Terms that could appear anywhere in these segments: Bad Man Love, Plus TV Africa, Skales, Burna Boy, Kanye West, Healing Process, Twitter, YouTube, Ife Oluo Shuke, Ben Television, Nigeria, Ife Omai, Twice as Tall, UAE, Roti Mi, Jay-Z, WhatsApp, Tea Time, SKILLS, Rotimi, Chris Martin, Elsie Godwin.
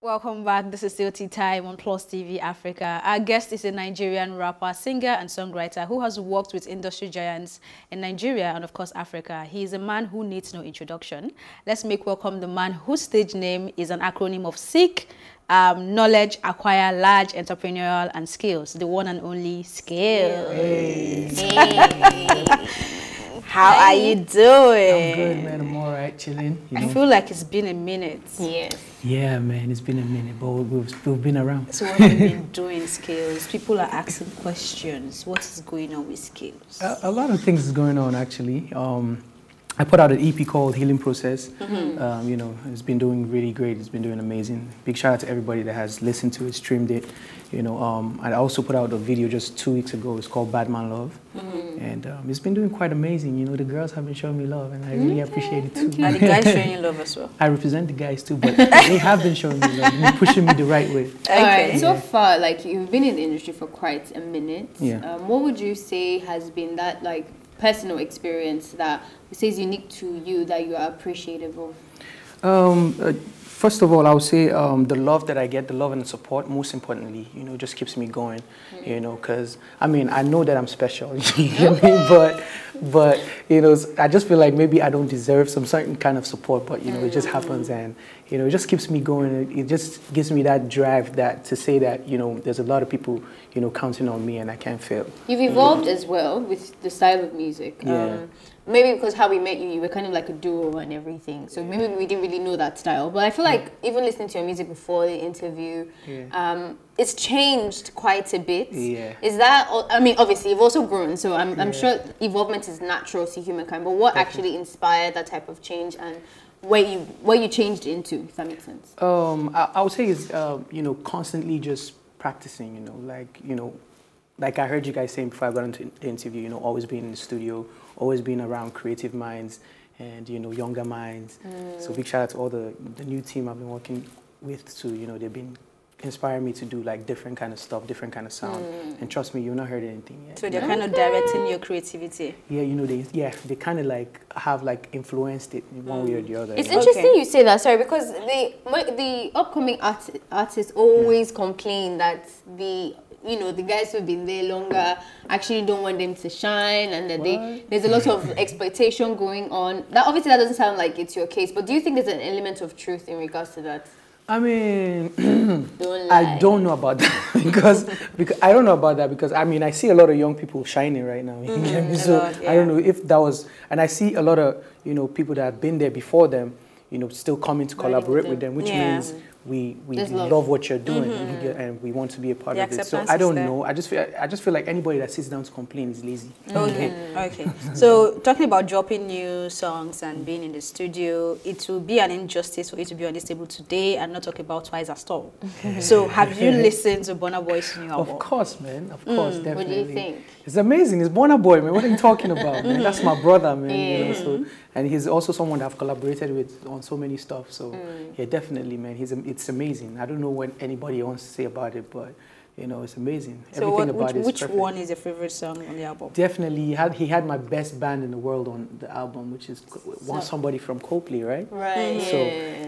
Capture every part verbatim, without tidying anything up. Welcome back. This is still Tea Time on Plus T V Africa. Our guest is a Nigerian rapper, singer, and songwriter who has worked with industry giants in Nigeria and, of course, Africa. He is a man who needs no introduction. Let's make welcome the man whose stage name is an acronym of Seek, um, Knowledge, Acquire, Large, Entrepreneurial, and Skills. The one and only Skales. Hey. Hey. How Hi. Are you doing? I'm good, man. I'm all right, chilling. You know? I feel like it's been a minute. Yes. Yeah, man, it's been a minute, but we've, we've been around. So what have you been doing, Skales? People are asking questions. What is going on with Skales? A, a lot of things is going on, actually. Um, I put out an E P called Healing Process. Mm-hmm. um, you know, it's been doing really great. It's been doing amazing. Big shout out to everybody that has listened to it, streamed it. You know, um, I also put out a video just two weeks ago. It's called Bad Man Love. Mm-hmm. And um, it's been doing quite amazing. You know, the girls have been showing me love, and I really okay. appreciate it too. Okay. Are the guys showing you love as well? I represent the guys too, but they have been showing me love. They're pushing me the right way. Okay. All right. Yeah. So far, like, you've been in the industry for quite a minute. Yeah. Um, what would you say has been that, like, personal experience that says unique to you that you are appreciative of? Um, uh, first of all, I would say um, the love that I get, the love and the support, most importantly, you know, just keeps me going, mm-hmm. you know, because, I mean, I know that I'm special, you know what I mean? but, but, you know, I just feel like maybe I don't deserve some certain kind of support, but, you know, mm-hmm. it just happens, and, you know, it just keeps me going. It, it just gives me that drive that to say that, you know, there's a lot of people, you know, counting on me and I can't fail. You've evolved yeah. as well with the style of music. Yeah. Um, maybe because how we met you, you were kind of like a duo and everything. So maybe we didn't really know that style. But I feel like yeah. even listening to your music before the interview, yeah. um, it's changed quite a bit. Yeah. Is that, I mean, obviously you've also grown. So I'm, yeah. I'm sure evolvement is natural to humankind. But what Definitely. actually inspired that type of change and where you, where you changed into, if that makes sense? Um, I, I would say it's, uh, you know, constantly just practicing, you know, like, you know, like I heard you guys saying before I got into the interview, you know, always being in the studio, always being around creative minds and, you know, younger minds. Mm. So big shout out to all the, the new team I've been working with too. You know, they've been inspiring me to do like different kind of stuff, different kind of sound. Mm. And trust me, you've not heard anything yet. So they're yeah. kind of directing your creativity. Yeah, you know, they yeah, they kind of like have like influenced it in one mm. way or the other. It's yeah. interesting okay. you say that, sorry, because the, the upcoming art, artists always yeah. complain that the you know, the guys who've been there longer actually don't want them to shine and that they, there's a lot of exploitation going on. That obviously that doesn't sound like it's your case, but do you think there's an element of truth in regards to that? I mean, don't I don't know about that because, because I don't know about that because I mean, I see a lot of young people shining right now. You mm, get me? So lot, yeah. I don't know if that was, and I see a lot of, you know, people that have been there before them, you know, still coming to collaborate right. with them, which yeah. means we we love. love what you're doing, mm-hmm. and we want to be a part the of it. So I don't know. I just feel I just feel like anybody that sits down to complain is lazy. Okay, mm. okay. So talking about dropping new songs and being in the studio, it will be an injustice for you to be on this table today and not talk about Twice as Tall. So have you listened to Burna Boy's new album? Of course, man. Of course, mm. definitely. What do you think? It's amazing. It's Burna Boy, man. What are you talking about, man? That's my brother, man. Mm. You know, so, and he's also someone I've collaborated with on so many stuff. So mm. yeah, definitely, man. He's a, It's amazing. I don't know what anybody wants to say about it, but you know, it's amazing. So Everything what, about it is perfect. Which one is your favorite song on the album? Definitely, he had, he had my best band in the world on the album, which is Want Somebody from Copley, right? Right. So,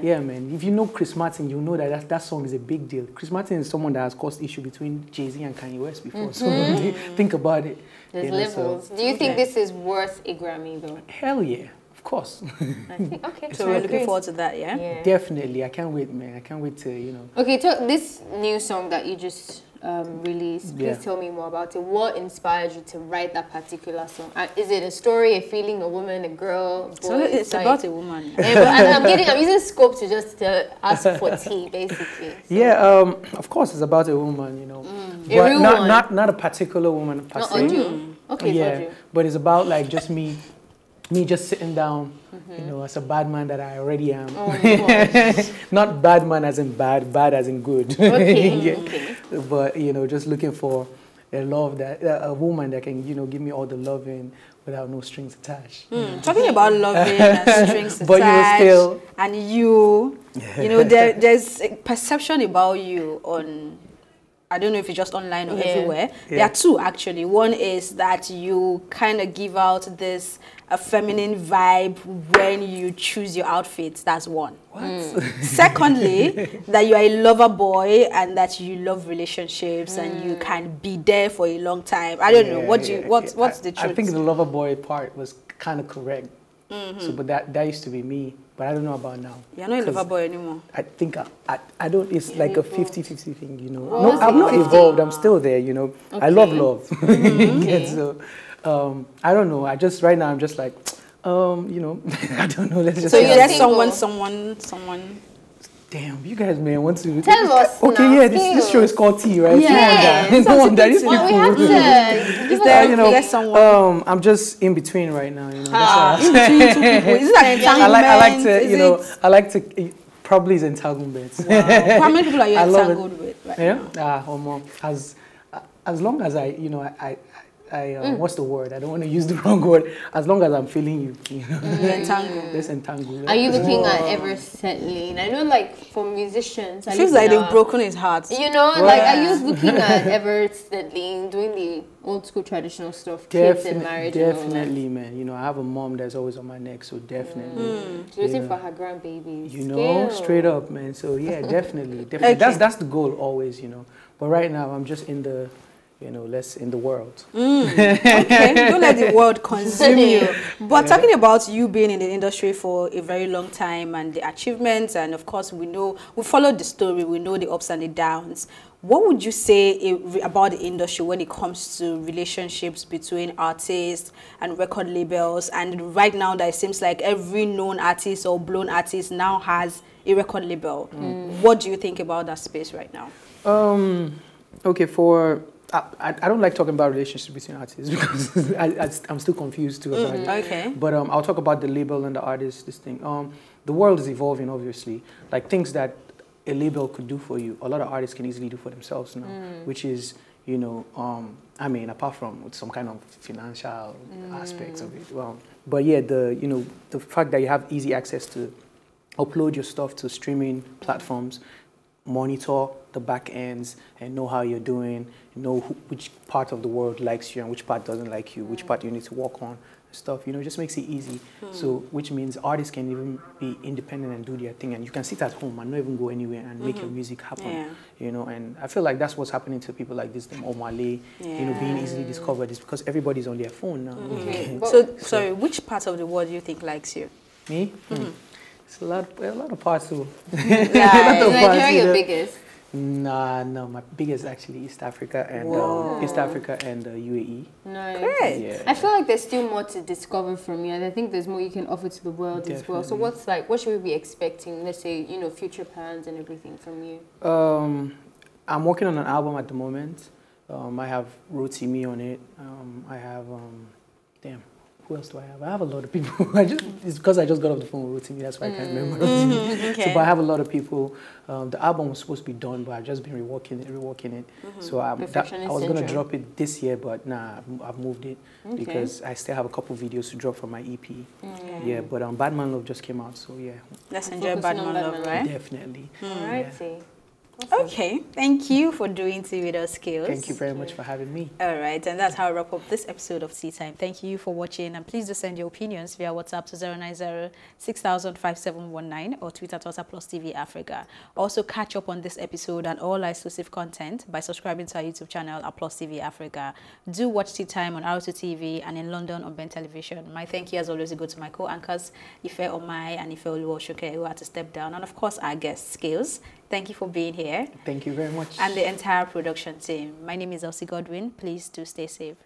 yeah, man. If you know Chris Martin, you know that that, that song is a big deal. Chris Martin is someone that has caused issue between Jay-Z and Kanye West before. Mm-hmm. So, think about it. There's you know, levels. So. Do you think okay. this is worth a Grammy, though? Hell yeah. Of course. I think, okay. So we're looking forward to that, yeah? yeah? Definitely. I can't wait, man. I can't wait to, you know. Okay, so this new song that you just um, released, please yeah. tell me more about it. What inspired you to write that particular song? Uh, is it a story, a feeling, a woman, a girl? Boy, so it's like, about a woman. Yeah, but I'm, getting, I'm using scope to just uh, ask for tea, basically. So. Yeah, um, of course it's about a woman, you know. Mm. But a real not, one. Not, not a particular woman per se. Not you. Okay, yeah, you. But it's about like just me. Me just sitting down, mm-hmm. you know, as a bad man that I already am. Oh, Not bad man as in bad, bad as in good. Okay. yeah. okay. But, you know, just looking for a love that, a woman that can, you know, give me all the loving without no strings attached. Mm. Talking about loving and strings but attached. You still... And you, you know, there, there's a perception about you on I don't know if it's just online or yeah. everywhere. Yeah. There are two, actually. One is that you kind of give out this a feminine vibe when you choose your outfits. That's one. What? Mm. Secondly, that you are a lover boy and that you love relationships mm. and you can be there for a long time. I don't yeah, know. What do you, what's, yeah. what's the truth? I think the lover boy part was kind of correct. Mm-hmm. So, but that, that used to be me. But I don't know about now. You're not a lover boy anymore. I think I, I, I don't, it's You're like evolved. a fifty fifty thing, you know. Oh, no, I'm not evolved, I'm still there, you know. Okay. I love love. Mm-hmm. Okay. So, um, I don't know, I just, right now I'm just like, um, you know, I don't know, let's just. So you're someone, someone, someone. Damn, you guys, man, want to... Tell us Okay, now, yeah, this, this show is called Tea, right? Yeah. No wonder, no wonder, it's well, cool. We have to... Is there, you know, um, I'm just in between right now, you know. Ah, in between two people. Is it an entanglement? I like, I like to, you is know, it? I like to... Probably is entanglement. Wow. How many people are you entangled with right yeah? now? Ah, almost. As, as long as I, you know, I... I I, uh, mm. what's the word? I don't want to use the wrong word. As long as I'm feeling you, you know. Mm. Entangled. Let's entangle. Are you looking oh. at ever settling? I know, like for musicians, it feels like they've up. broken his heart. You know, well, like yeah. are you looking at ever settling, doing the old school traditional stuff, Defin kids and marriage? Definitely, and man. You know, I have a mom that's always on my neck, so definitely. Mm. She's waiting yeah. for her grandbabies. You know, Scale. straight up, man. So yeah, definitely, definitely. Okay. That's that's the goal always, you know. But right now, I'm just in the. You know, less in the world. Mm. Okay, don't let the world consume you. But yeah. talking about you being in the industry for a very long time and the achievements, and of course we know, we followed the story, we know the ups and the downs. What would you say about the industry when it comes to relationships between artists and record labels? And right now that it seems like every known artist or blown artist now has a record label. Mm. What do you think about that space right now? Um, okay, for... I, I don't like talking about relationships between artists because I, I, I'm still confused too about mm-hmm. it. Okay. But um, I'll talk about the label and the artist, this thing. Um, the world is evolving, obviously. Like things that a label could do for you, a lot of artists can easily do for themselves now, mm. which is, you know, um, I mean, apart from with some kind of financial mm. aspects of it. Well, but yeah, the, you know, the fact that you have easy access to upload your stuff to streaming platforms, monitor the back ends and know how you're doing, know who, which part of the world likes you and which part doesn't like you, which part you need to work on, stuff, you know, just makes it easy. Hmm. So, which means artists can even be independent and do their thing, and you can sit at home and not even go anywhere and mm-hmm. make your music happen, yeah. you know, and I feel like that's what's happening to people like this, them Omale, yeah. you know, being easily discovered is because everybody's on their phone now. Mm-hmm. Okay. So, so, sorry, which part of the world do you think likes you? Me? Mm-hmm. Hmm. It's a lot, a lot of parts too. Yeah, so Nigeria your know. biggest? Nah, no, my biggest actually East Africa and um, East Africa and uh, U A E. Nice. Great. Yeah, I feel like there's still more to discover from you, and I think there's more you can offer to the world Definitely. as well. So what's like, what should we be expecting? Let's say, you know, future plans and everything from you. Um, I'm working on an album at the moment. Um, I have Roti Mi on it. Um, I have, um, damn. Who else do I have? I have a lot of people. I just, it's because I just got off the phone with Rotimi, that's why mm. I can't remember. Mm, okay. So, but I have a lot of people. Um, the album was supposed to be done, but I've just been reworking it, reworking it. Mm-hmm. So I, that, I was going to drop it this year, but nah, I've moved it okay. because I still have a couple of videos to drop from my E P. Mm. Yeah, but um, Bad Man Love just came out, so yeah. Let's enjoy Bad Man Love, right? Definitely. Mm. Alrighty. Yeah. Awesome. Okay, thank you for doing Tea with us, Skills. Thank you very much for having me. All right, and that's how I wrap up this episode of Tea Time. Thank you for watching, and please do send your opinions via WhatsApp to zero nine zero six thousand five seven one nine or Twitter to Plus T V Africa. Also, catch up on this episode and all our exclusive content by subscribing to our YouTube channel at Plus T V Africa. Do watch Tea Time on R two T V and in London on Ben Television. My thank you as always go to my co-anchors, Ife Omai and Ife Oluo Shuke, who had to step down, and of course our guest, Skills. Thank you for being here. Thank you very much. And the entire production team. My name is Elsie Godwin. Please do stay safe.